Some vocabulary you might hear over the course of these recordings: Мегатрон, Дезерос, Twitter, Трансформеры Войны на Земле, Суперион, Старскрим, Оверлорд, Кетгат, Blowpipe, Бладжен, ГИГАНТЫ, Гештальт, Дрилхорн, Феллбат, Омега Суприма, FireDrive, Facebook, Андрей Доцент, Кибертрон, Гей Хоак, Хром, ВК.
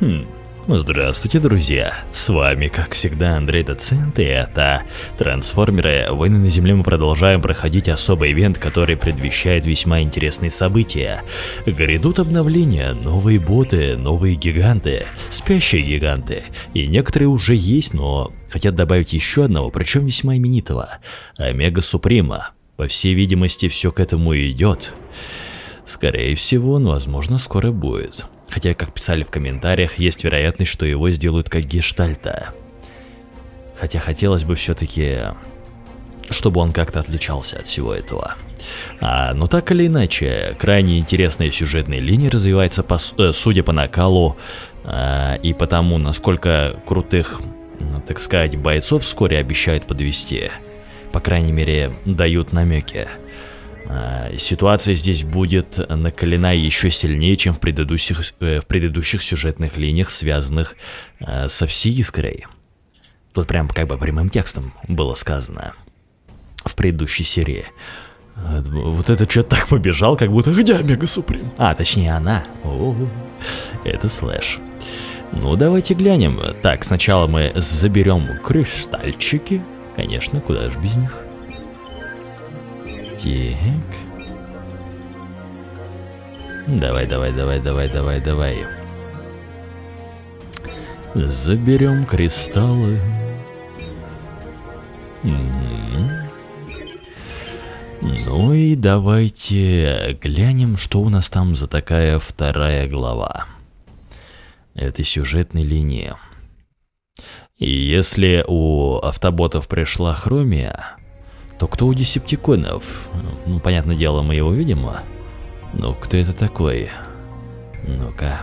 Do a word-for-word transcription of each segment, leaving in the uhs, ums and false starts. Хм. Здравствуйте, друзья! С вами, как всегда, Андрей Доцент, и это Трансформеры Войны на Земле. Мы продолжаем проходить особый ивент, который предвещает весьма интересные события. Грядут обновления, новые боты, новые гиганты, спящие гиганты. И некоторые уже есть, но хотят добавить еще одного, причем весьма именитого. Омега Суприма. По всей видимости, все к этому и идет. Скорее всего, но возможно скоро будет. Хотя, как писали в комментариях, есть вероятность, что его сделают как Гештальта. Хотя хотелось бы все-таки, чтобы он как-то отличался от всего этого. А, но так или иначе, крайне интересная сюжетная линия развивается, по, судя по накалу а, и по тому, насколько крутых, так сказать, бойцов вскоре обещают подвести. По крайней мере, дают намеки. Ситуация здесь будет накалена еще сильнее, чем в предыдущих, в предыдущих сюжетных линиях, связанных со всей искрой. Тут прям как бы прямым текстом было сказано в предыдущей серии. Вот это что-то так побежал, как будто где Омега Суприм? А, точнее она. О-о-о. Это слэш. Ну давайте глянем. Так, сначала мы заберем кристальчики. Конечно, куда же без них. Так. Давай, давай, давай, давай, давай, давай. Заберем кристаллы. Угу. Ну и давайте глянем, что у нас там за такая вторая глава этой сюжетной линии. И если у автоботов пришла хромия, то кто у десептиконов? Ну, понятное дело, мы его видим. Но кто это такой? Ну-ка.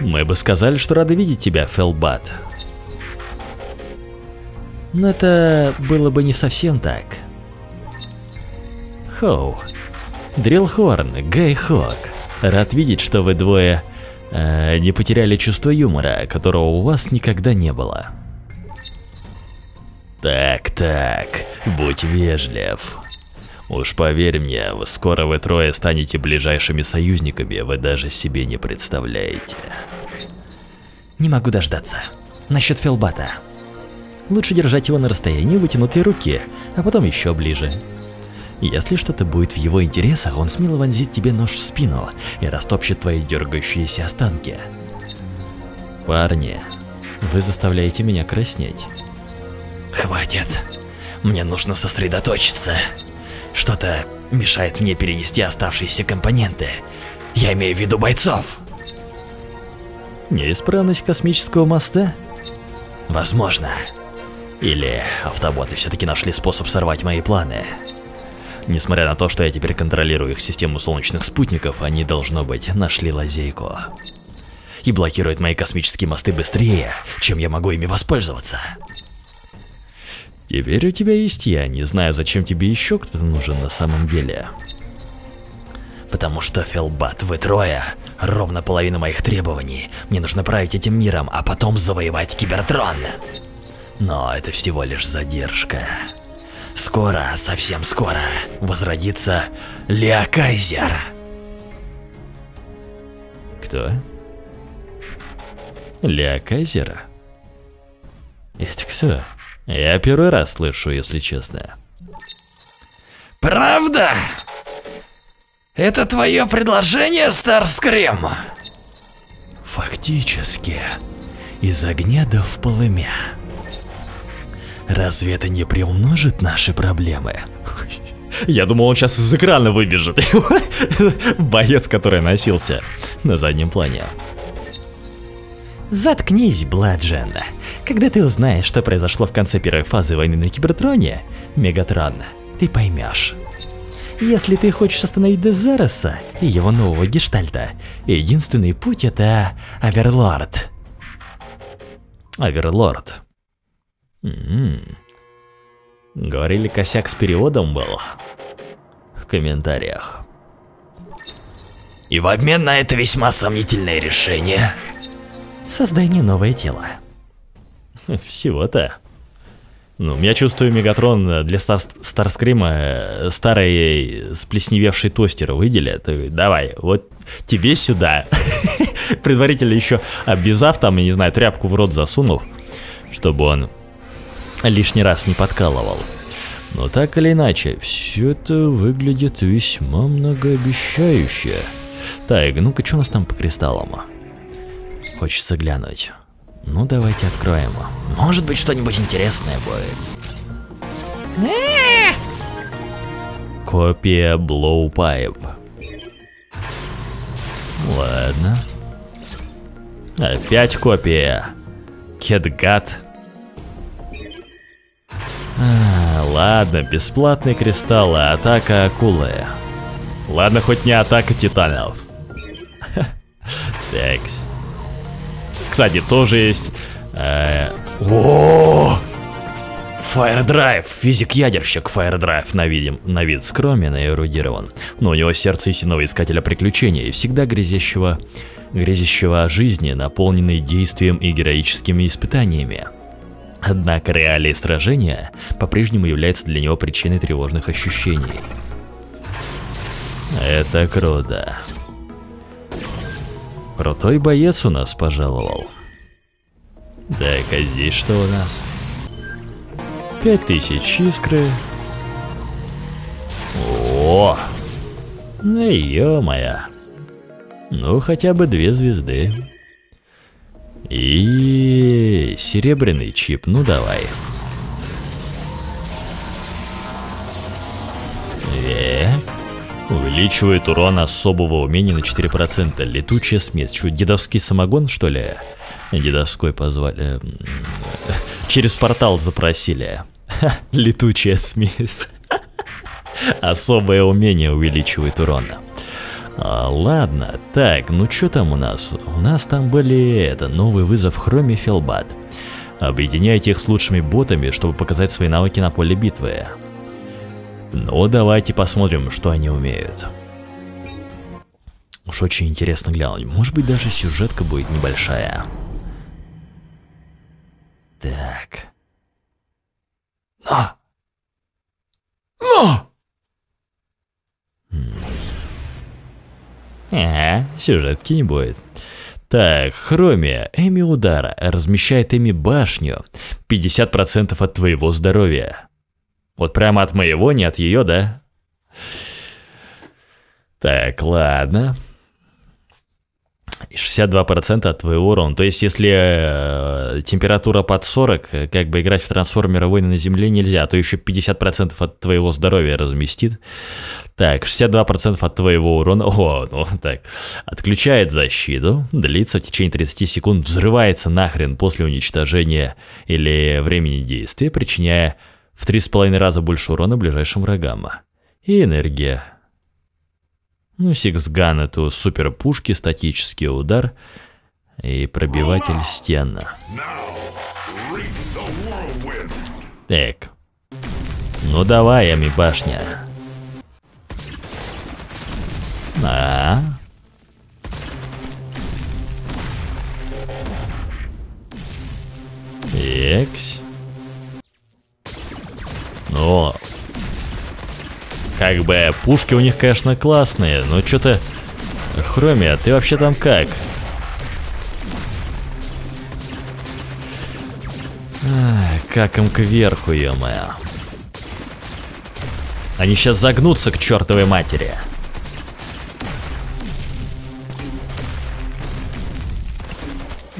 Мы бы сказали, что рады видеть тебя, Феллбат. Но это было бы не совсем так. Хоу. Дрилхорн, Гей Хоак. Рад видеть, что вы двое э, не потеряли чувство юмора, которого у вас никогда не было. Так-так, будь вежлив. Уж поверь мне, скоро вы трое станете ближайшими союзниками, вы даже себе не представляете. Не могу дождаться. Насчет Феллбата. Лучше держать его на расстоянии вытянутой руки, а потом еще ближе. Если что-то будет в его интересах, он смело вонзит тебе нож в спину и растопчет твои дергающиеся останки. Парни, вы заставляете меня краснеть. Хватит. Мне нужно сосредоточиться. Что-то мешает мне перенести оставшиеся компоненты. Я имею в виду бойцов. Неисправность космического моста? Возможно. Или автоботы все-таки нашли способ сорвать мои планы. Несмотря на то, что я теперь контролирую их систему солнечных спутников, они, должно быть, нашли лазейку. И блокируют мои космические мосты быстрее, чем я могу ими воспользоваться. Теперь у тебя есть я, не знаю, зачем тебе еще кто-то нужен на самом деле. Потому что, Феллбат, вы трое, ровно половина моих требований. Мне нужно править этим миром, а потом завоевать Кибертрон. Но это всего лишь задержка. Скоро, совсем скоро, возродится Леокайзер. Кто? Леокайзера? Это кто? Я первый раз слышу, если честно. Правда? Это твое предложение, Старскрим? Фактически, из огня до в полымя. Разве это не приумножит наши проблемы? Я думал, он сейчас из экрана выбежит. Боец, который носился на заднем плане. Заткнись, Бладжен. Когда ты узнаешь, что произошло в конце первой фазы войны на Кибертроне, Мегатрон, ты поймешь. Если ты хочешь остановить Дезероса и его нового Гештальта, единственный путь — это Оверлорд. Оверлорд. М-м-м. Говорили, косяк с переводом был в комментариях. И в обмен на это весьма сомнительное решение... Создай мне новое тело. Всего-то. Ну, я чувствую, Мегатрон для Стар Старскрима старый сплесневевший тостер выделят. Давай, вот тебе сюда. Предварительно еще обвязав там, я не знаю, тряпку в рот засунув, чтобы он лишний раз не подкалывал. Но так или иначе, все это выглядит весьма многообещающе. Так, ну-ка, что у нас там по кристаллам? Хочется глянуть. Ну, давайте откроем. Может быть, что-нибудь интересное будет. Копия Blowpipe. Ладно. Опять копия. Кетгат. А, ладно, бесплатные кристаллы. Атака акулы. Ладно, хоть не атака титанов. Так. Кстати, тоже есть... О, FireDrive! Физик-ядерщик FireDrive на, видим, на вид скромен и эрудирован. Но у него сердце истинного искателя приключений, всегда грезящего, грезящего о жизни, наполненной действием и героическими испытаниями. Однако реалии сражения по-прежнему являются для него причиной тревожных ощущений. Это круто. Крутой боец у нас пожаловал. Так, а здесь что у нас? пять тысяч искры. О! Ну ё-моё. Ну хотя бы две звезды. И серебряный чип, ну давай. Увеличивает урон особого умения на четыре процента. Летучая смесь. Что, дедовский самогон, что ли? Дедовской позвали. Через портал запросили. Летучая смесь. Особое умение увеличивает урон. А, ладно, так, ну что там у нас? У нас там были это новый вызов Хром и Феллбат. Объединяйте их с лучшими ботами, чтобы показать свои навыки на поле битвы. Ну, давайте посмотрим, что они умеют. Уж очень интересно глянуть. Может быть, даже сюжетка будет небольшая. Так. На! На! А, сюжетки не будет. Так, Хромия, Эми удара, размещает Эми башню. пятьдесят процентов от твоего здоровья. Вот прямо от моего, не от ее, да? Так, ладно. шестьдесят два процента от твоего урона. То есть, если э, температура под сорок, как бы играть в Трансформеры Войны на Земле нельзя, а то еще пятьдесят процентов от твоего здоровья разместит. Так, шестьдесят два процента от твоего урона. О, ну так. Отключает защиту. Длится в течение тридцати секунд. Взрывается нахрен после уничтожения или времени действия, причиняя в три с половиной раза больше урона ближайшим врагам. И энергия. Ну, сиксган — это супер пушки, статический удар и пробиватель стен. Так. Ну давай, Эми башня. А. Экс. Но как бы пушки у них, конечно, классные, но что-то... Хромия, ты вообще там как? Ах, как им кверху, ё-моё. Они сейчас загнутся к чертовой матери.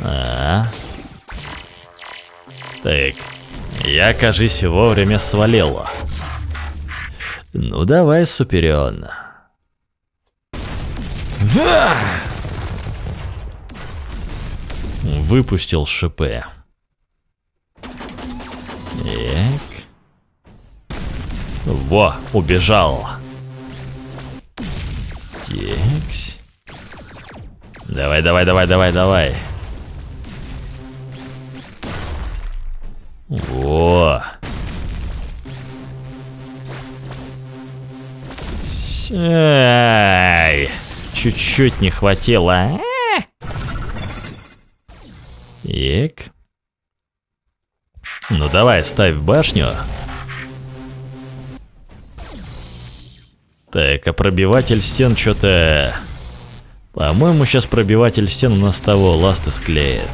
А-а-а. Так. Я, кажись, вовремя свалил. Ну давай, Суперион. Выпустил шипы. Так. Во, убежал. Текс. Давай, давай, давай, давай, давай. Во. Чуть-чуть не хватило. Так. Ну давай, ставь в башню. Так, а пробиватель стен что-то... По-моему, сейчас пробиватель стен у нас того ласта склеит.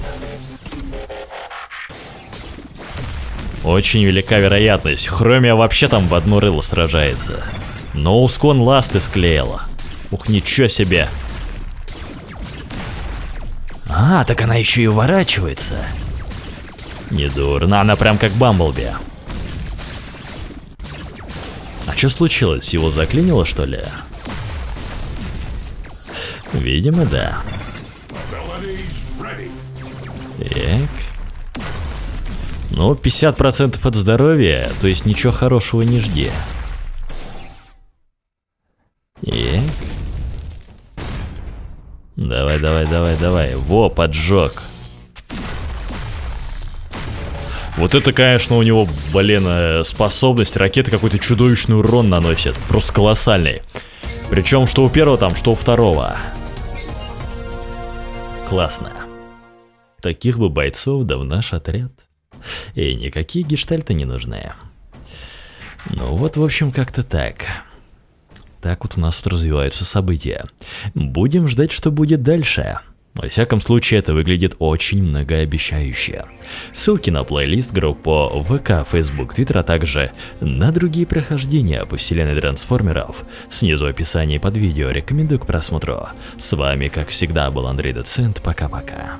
Очень велика вероятность. Хромия вообще там в одно рыло сражается. Но Ускон ласты склеила. Ух, ничего себе. А, так она еще и уворачивается. Недурно, она прям как Бамблби. А что случилось? Его заклинило, что ли? Видимо, да. Так. Ну, пятьдесят процентов от здоровья, то есть ничего хорошего не жди. Так. Давай, давай, давай, давай. Во, поджег. Вот это, конечно, у него, блин, способность. Ракета какой-то чудовищный урон наносит. Просто колоссальный. Причем, что у первого там, что у второго. Классно. Таких бы бойцов да в наш отряд. И никакие гештальты не нужны. Ну вот, в общем, как-то так. Так вот у нас тут развиваются события. Будем ждать, что будет дальше. Во всяком случае, это выглядит очень многообещающе. Ссылки на плейлист, группу ВК, Facebook, Twitter, а также на другие прохождения по вселенной трансформеров снизу в описании под видео. Рекомендую к просмотру. С вами, как всегда, был Андрей Доцент. Пока-пока.